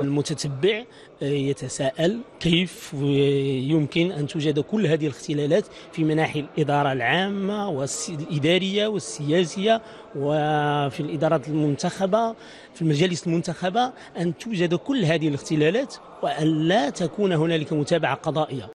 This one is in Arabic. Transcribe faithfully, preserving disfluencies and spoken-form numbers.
المتتبع يتساءل كيف يمكن أن توجد كل هذه الاختلالات في مناحي الإدارة العامة والإدارية والسياسية وفي الإدارات المنتخبة في المجالس المنتخبة أن توجد كل هذه الاختلالات وأن لا تكون هنالك متابعة قضائية.